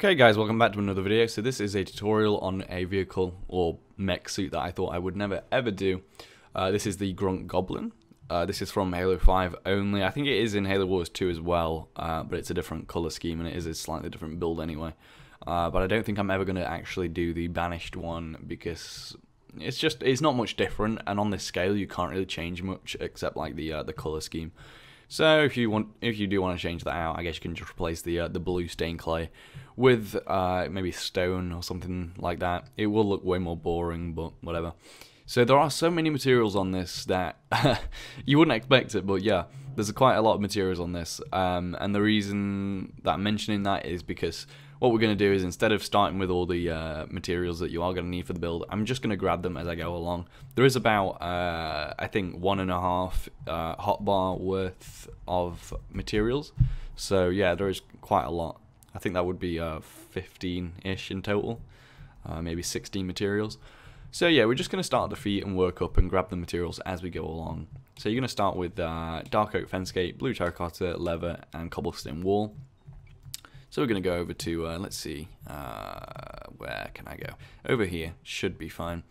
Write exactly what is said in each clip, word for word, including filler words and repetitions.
Okay guys, welcome back to another video. So this is a tutorial on a vehicle or mech suit that I thought I would never ever do. Uh, this is the Grunt Goblin. Uh, this is from Halo five only. I think it is in Halo Wars two as well, uh, but it's a different colour scheme and it is a slightly different build anyway. Uh, but I don't think I'm ever going to actually do the Banished one because it's just, it's not much different, and on this scale you can't really change much except like the, uh, the colour scheme. So if you want, if you do want to change that out, I guess you can just replace the uh, the blue stained clay with uh, maybe stone or something like that. It will look way more boring, but whatever. So there are so many materials on this that you wouldn't expect it, but yeah, there's quite a lot of materials on this. Um, and the reason that I'm mentioning that is because what we're going to do is, instead of starting with all the uh, materials that you are going to need for the build, I'm just going to grab them as I go along. There is about, uh, I think, one and a half uh, hotbar worth of materials. So yeah, there is quite a lot. I think that would be fifteen-ish uh, in total, uh, maybe sixteen materials. So yeah, we're just going to start at the feet and work up and grab the materials as we go along. So you're going to start with uh, dark oak fencegate, blue terracotta, leather, and cobblestone wall. So we're going to go over to, uh, let's see, uh, where can I go? Over here, should be fine.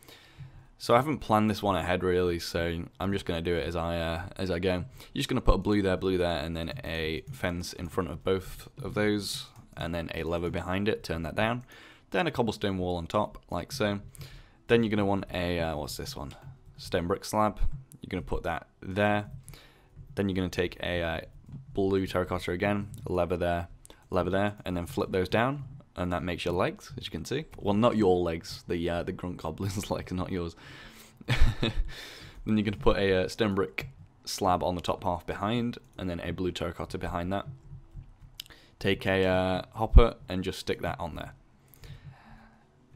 So I haven't planned this one ahead really, so I'm just going to do it as I uh, as I go. You're just going to put a blue there, blue there, and then a fence in front of both of those, and then a lever behind it, turn that down. Then a cobblestone wall on top, like so. Then you're going to want a, uh, what's this one? Stone brick slab. You're going to put that there. Then you're going to take a uh, blue terracotta again, a lever there, lever there, and then flip those down, and that makes your legs, as you can see. Well, not your legs, the uh, the Grunt Goblin's legs, not yours. Then you're going to put a uh, stone brick slab on the top half behind, and then a blue terracotta behind that. Take a uh, hopper and just stick that on there.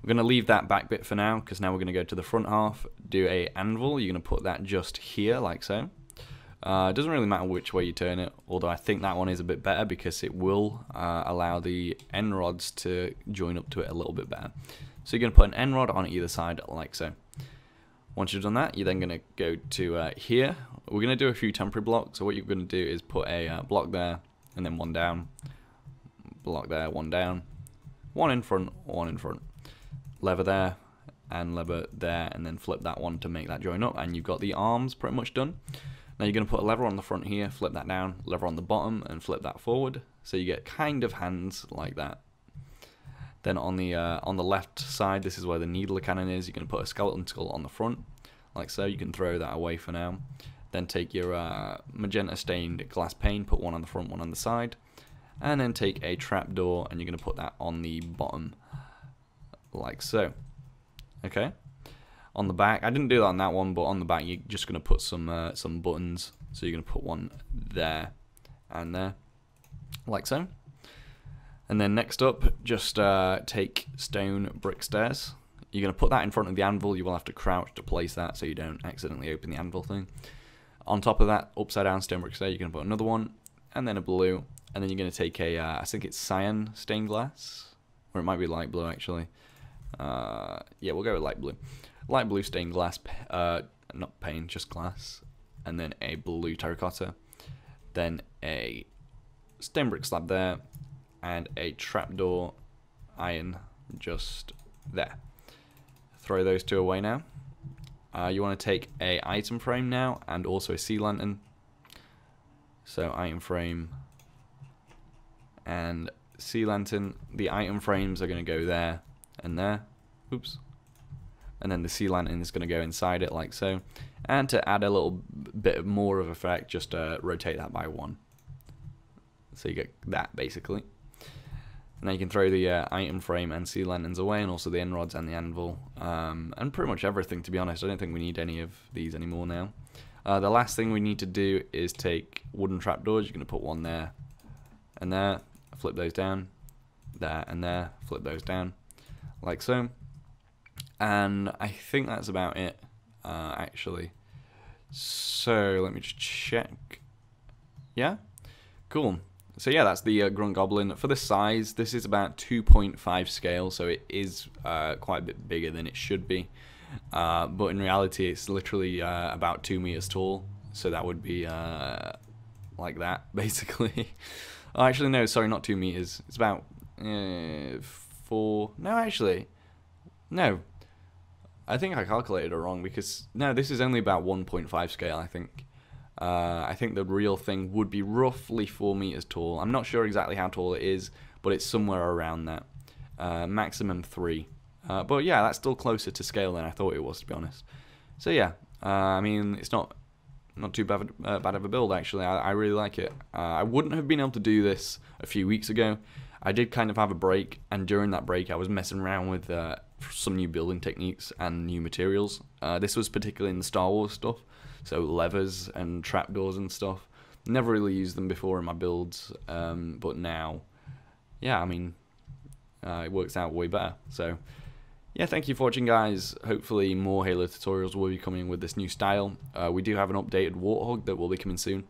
We're going to leave that back bit for now, because now we're going to go to the front half, do a anvil. You're going to put that just here, like so. Uh, it doesn't really matter which way you turn it, although I think that one is a bit better because it will uh, allow the end rods to join up to it a little bit better. So you're going to put an end rod on either side, like so. Once you've done that, you're then going to go to uh, here. We're going to do a few temporary blocks, so what you're going to do is put a uh, block there, and then one down, block there, one down, one in front, one in front, lever there, and lever there, and then flip that one to make that join up, and you've got the arms pretty much done. Now you're going to put a lever on the front here, flip that down, lever on the bottom, and flip that forward, so you get kind of hands like that. Then on the uh, on the left side, this is where the needler cannon is. You're going to put a skeleton skull on the front, like so. You can throw that away for now. Then take your uh, magenta stained glass pane, put one on the front, one on the side, and then take a trapdoor, and you're going to put that on the bottom, like so. Okay. On the back, I didn't do that on that one, but on the back you're just going to put some uh, some buttons. So you're going to put one there and there, like so. And then next up, just uh, take stone brick stairs. You're going to put that in front of the anvil. You will have to crouch to place that so you don't accidentally open the anvil thing. On top of that, upside down stone brick stair, you're going to put another one, and then a blue, and then you're going to take a, uh, I think it's cyan stained glass, or it might be light blue actually. Uh, yeah, we'll go with light blue. Light blue stained glass, uh, not pane, just glass, and then a blue terracotta, then a stone brick slab there, and a trapdoor iron just there. Throw those two away now. Uh, you want to take a item frame now, and also a sea lantern. So item frame and sea lantern. The item frames are going to go there and there. Oops. And then the sea lantern is going to go inside it, like so. And to add a little bit more of effect, just uh, rotate that by one. So you get that, basically. And then you can throw the uh, item frame and sea lanterns away, and also the end rods and the anvil. Um, and pretty much everything, to be honest. I don't think we need any of these anymore now. Uh, the last thing we need to do is take wooden trapdoors. You're going to put one there and there. Flip those down. There and there. Flip those down. Like so. And I think that's about it, uh, actually. So let me just check. Yeah, cool. So yeah, that's the uh, Grunt Goblin. For the size, this is about two point five scale, so it is uh, quite a bit bigger than it should be. Uh, but in reality, it's literally uh, about two meters tall. So that would be uh, like that, basically. Oh, actually, no, sorry, not two meters. It's about uh, four, no, actually, no, I think I calculated it wrong, because, no, this is only about one point five scale, I think. Uh, I think the real thing would be roughly four meters tall. I'm not sure exactly how tall it is, but it's somewhere around that. Uh, maximum three. Uh, but yeah, that's still closer to scale than I thought it was, to be honest. So yeah, uh, I mean, it's not not too bad, uh, bad of a build, actually. I, I really like it. Uh, I wouldn't have been able to do this a few weeks ago. I did kind of have a break, and during that break I was messing around with uh, some new building techniques and new materials. Uh, this was particularly in the Star Wars stuff, so levers and trapdoors and stuff. Never really used them before in my builds, um, but now, yeah, I mean, uh, it works out way better. So yeah, thank you for watching, guys. Hopefully more Halo tutorials will be coming with this new style. Uh, we do have an updated Warthog that will be coming soon.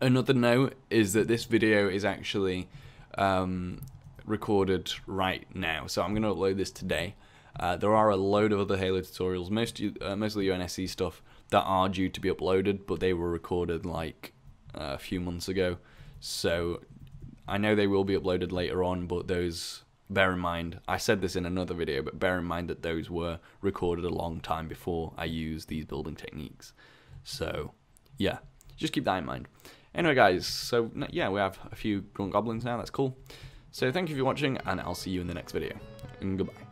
Another note is that this video is actually um, recorded right now, so I'm going to upload this today. Uh, there are a load of other Halo tutorials, most, uh, mostly U N S C stuff, that are due to be uploaded, but they were recorded like uh, a few months ago. So I know they will be uploaded later on, but those... bear in mind, I said this in another video, but bear in mind that those were recorded a long time before I used these building techniques. So, yeah, just keep that in mind. Anyway, guys, so, yeah, we have a few Grunt Goblins now, that's cool. So, thank you for watching, and I'll see you in the next video. And goodbye.